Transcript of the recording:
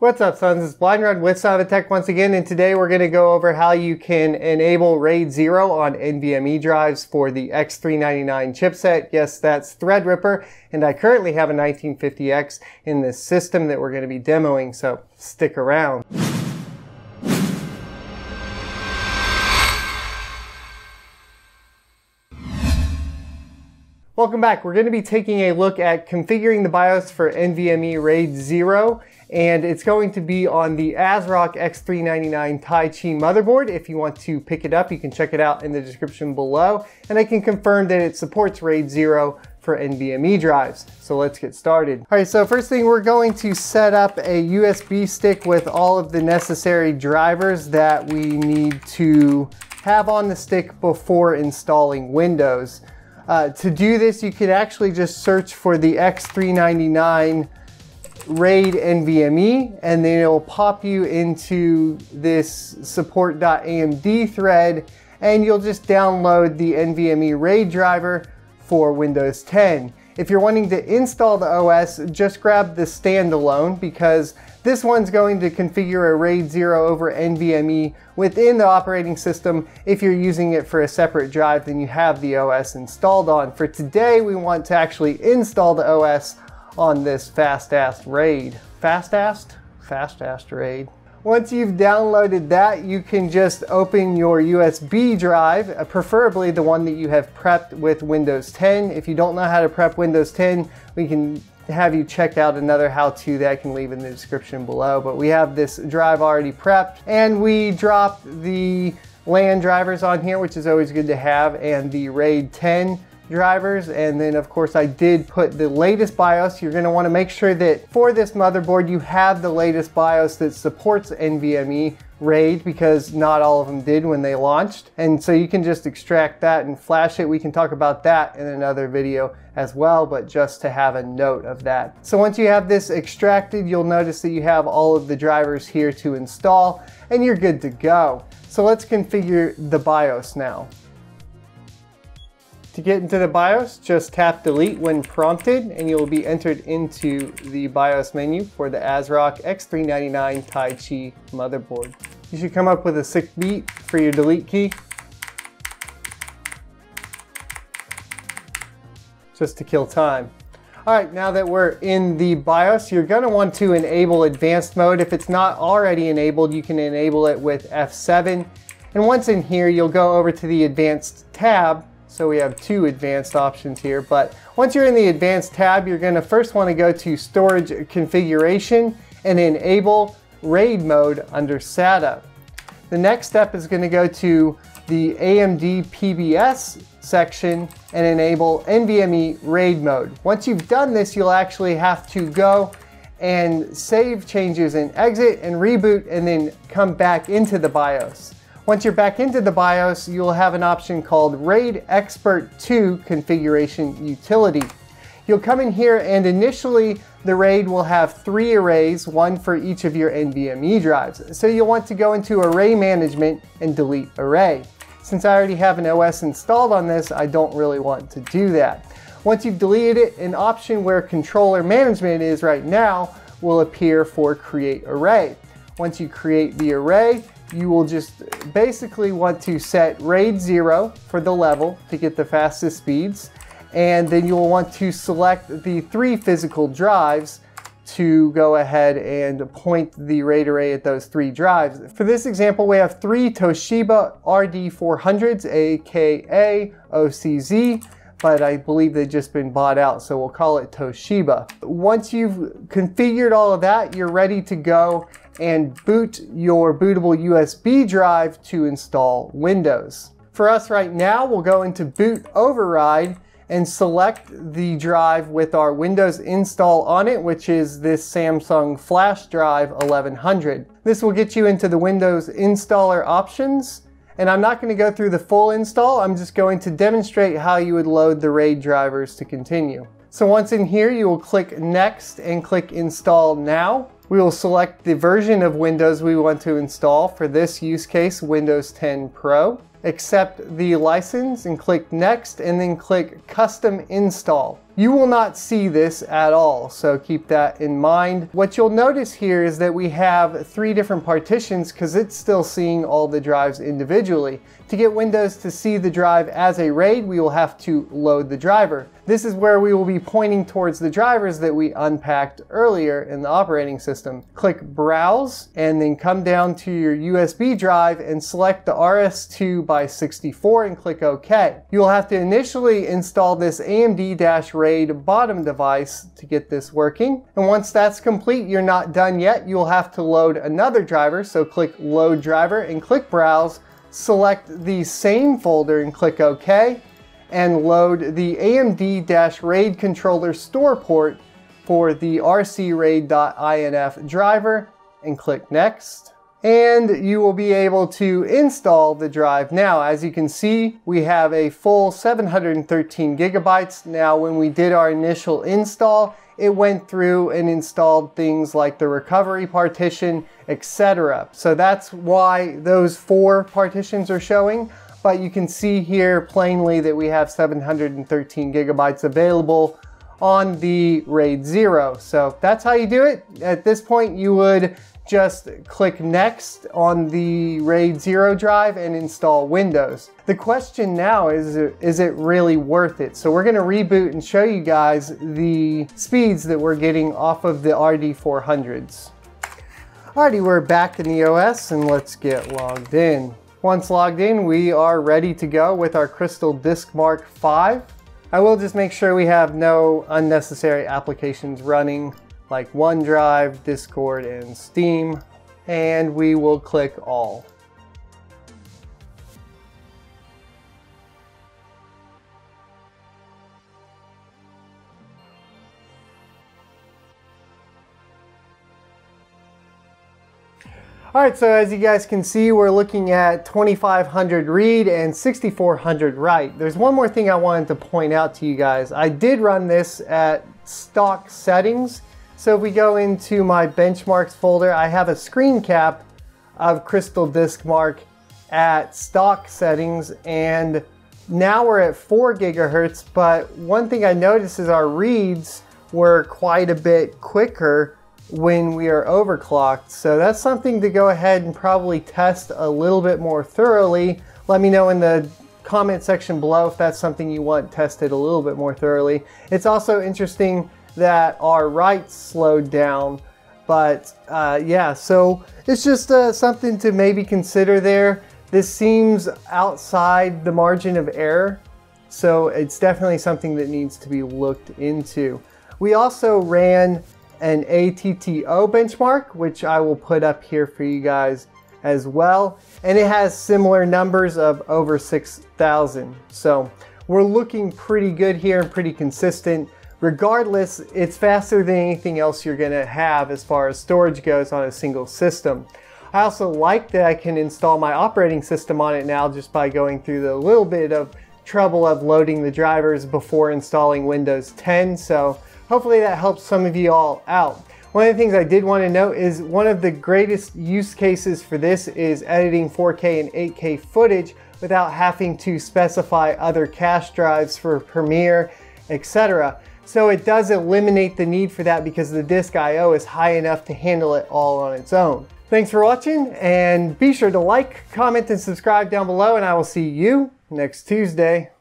What's up, sons? It's Blind Rod with Son of a Tech once again, and today we're going to go over how you can enable RAID 0 on NVMe drives for the X399 chipset. Yes, that's Threadripper, and I currently have a 1950X in this system that we're going to be demoing, so stick around. Welcome back. We're going to be taking a look at configuring the BIOS for NVMe RAID 0, and it's going to be on the ASRock X399 Tai Chi motherboard. If you want to pick it up, you can check it out in the description below, and I can confirm that it supports RAID 0 for NVMe drives. So let's get started. All right, so first thing, we're going to set up a USB stick with all of the necessary drivers that we need to have on the stick before installing Windows. To do this, you could actually just search for the X399 RAID NVMe, and then it'll pop you into this support.amd thread, and you'll just download the NVMe RAID driver for Windows 10. If you're wanting to install the OS, just grab the standalone, because this one's going to configure a RAID 0 over NVMe within the operating system. If you're using it for a separate drive, then you have the OS installed on. For today, we want to actually install the OS on this fast-assed RAID. Fast-assed RAID. Once you've downloaded that, you can just open your USB drive, preferably the one that you have prepped with Windows 10. If you don't know how to prep Windows 10, we can have you check out another how-to that I can leave in the description below, but we have this drive already prepped, and we dropped the LAN drivers on here, which is always good to have, and the RAID 10 drivers, and then of course I did put the latest BIOS. You're going to want to make sure that for this motherboard you have the latest BIOS that supports NVMe RAID, because not all of them did when they launched, and so you can just extract that and flash it. We can talk about that in another video as well, but just to have a note of that. So once you have this extracted, you'll notice that you have all of the drivers here to install, and you're good to go. So let's configure the BIOS now. To get into the BIOS, just tap delete when prompted, and you'll be entered into the BIOS menu for the ASRock X399 Tai Chi motherboard. You should come up with a 6-bit for your delete key, just to kill time. All right, now that we're in the BIOS, you're going to want to enable advanced mode. If it's not already enabled, you can enable it with F7. And once in here, you'll go over to the advanced tab. So we have two advanced options here, but once you're in the advanced tab, you're going to first want to go to storage configuration and enable RAID mode under SATA. The next step is going to go to the AMD PBS section and enable NVMe RAID mode. Once you've done this, you'll actually have to go and save changes and exit and reboot, and then come back into the BIOS. Once you're back into the BIOS, you'll have an option called RAID Expert 2 Configuration Utility. You'll come in here, and initially the RAID will have 3 arrays, one for each of your NVMe drives. So you'll want to go into Array Management and delete array. Since I already have an OS installed on this, I don't really want to do that. Once you've deleted it, an option where Controller Management is right now will appear for Create Array. Once you create the array, you will just basically want to set RAID 0 for the level to get the fastest speeds, and then you'll want to select the 3 physical drives to go ahead and point the RAID array at those 3 drives. For this example, we have 3 Toshiba RD400s, aka OCZ, but I believe they've just been bought out, so we'll call it Toshiba. Once you've configured all of that, you're ready to go and boot your bootable USB drive to install Windows. For us right now, we'll go into boot override and select the drive with our Windows install on it, which is this Samsung flash drive 1100. This will get you into the Windows installer options. And I'm not going to go through the full install, I'm just going to demonstrate how you would load the RAID drivers to continue. So once in here, you will click Next and click Install Now. We will select the version of Windows we want to install. For this use case, Windows 10 Pro. accept the license and click next, and then click custom install. You will not see this at all, so keep that in mind. What you'll notice here is that we have three different partitions because it's still seeing all the drives individually. To get Windows to see the drive as a RAID, we will have to load the driver. This is where we will be pointing towards the drivers that we unpacked earlier in the operating system. Click Browse and then come down to your USB drive and select the RS2x64 and click OK. You'll have to initially install this AMD-RAID bottom device to get this working. And once that's complete, you're not done yet. You'll have to load another driver. So click Load Driver and click Browse, select the same folder and click OK, and load the AMD-RAID controller store port for the rcraid.inf driver and click Next. And you will be able to install the drive now. As you can see, we have a full 713 gigabytes. Now, when we did our initial install, it went through and installed things like the recovery partition, etc. So that's why those four partitions are showing. But you can see here plainly that we have 713 gigabytes available on the RAID 0. So that's how you do it. At this point, you would just click Next on the RAID 0 drive and install Windows. The question now is it really worth it? So we're gonna reboot and show you guys the speeds that we're getting off of the RD400s. Alrighty, we're back in the OS and let's get logged in. Once logged in, we are ready to go with our Crystal Disk Mark 5. I will just make sure we have no unnecessary applications running, like OneDrive, Discord, and Steam, and we will click All. All right, so as you guys can see, we're looking at 2500 read and 6400 write. There's one more thing I wanted to point out to you guys. I did run this at stock settings. So if we go into my benchmarks folder, I have a screen cap of Crystal Disk Mark at stock settings, and now we're at 4 gigahertz, but one thing I noticed is our reads were quite a bit quicker when we are overclocked. So that's something to go ahead and probably test a little bit more thoroughly. Let me know in the comment section below if that's something you want tested a little bit more thoroughly. It's also interesting that our writes slowed down, but yeah, so it's just something to maybe consider there. This seems outside the margin of error, so it's definitely something that needs to be looked into. We also ran an ATTO benchmark, which I will put up here for you guys as well, and it has similar numbers of over 6,000. So we're looking pretty good here and pretty consistent. Regardless, it's faster than anything else you're going to have as far as storage goes on a single system. I also like that I can install my operating system on it now just by going through the little bit of trouble of loading the drivers before installing Windows 10. So hopefully that helps some of you all out. One of the things I did want to note is one of the greatest use cases for this is editing 4K and 8K footage without having to specify other cache drives for Premiere, etc. So it does eliminate the need for that because the disk I/O is high enough to handle it all on its own. Thanks for watching, and be sure to like, comment, and subscribe down below, and I will see you next Tuesday.